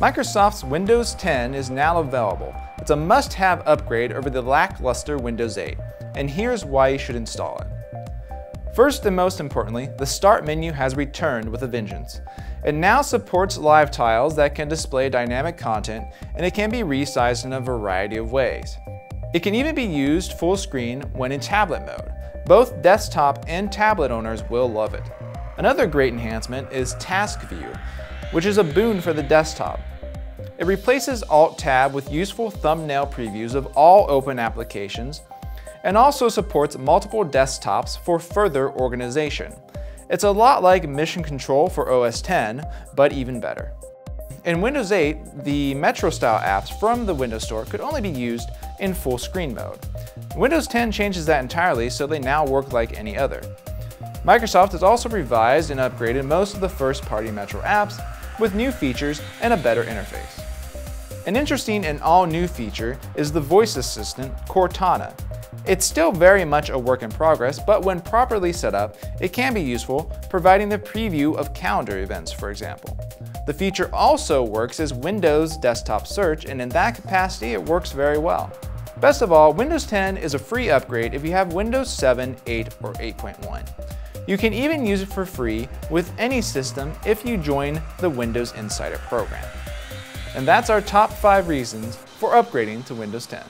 Microsoft's Windows 10 is now available. It's a must-have upgrade over the lackluster Windows 8, and here's why you should install it. First and most importantly, the Start menu has returned with a vengeance. It now supports live tiles that can display dynamic content, and it can be resized in a variety of ways. It can even be used full screen when in tablet mode. Both desktop and tablet owners will love it. Another great enhancement is Task View, which is a boon for the desktop. It replaces Alt-Tab with useful thumbnail previews of all open applications, and also supports multiple desktops for further organization. It's a lot like Mission Control for OS 10, but even better. In Windows 8, the Metro-style apps from the Windows Store could only be used in full screen mode. Windows 10 changes that entirely, so they now work like any other. Microsoft has also revised and upgraded most of the first-party Metro apps with new features and a better interface. An interesting and all-new feature is the voice assistant, Cortana. It's still very much a work in progress, but when properly set up, it can be useful, providing the preview of calendar events, for example. The feature also works as Windows Desktop Search, and in that capacity, it works very well. Best of all, Windows 10 is a free upgrade if you have Windows 7, 8, or 8.1. You can even use it for free with any system if you join the Windows Insider program. And that's our top 5 reasons for upgrading to Windows 10.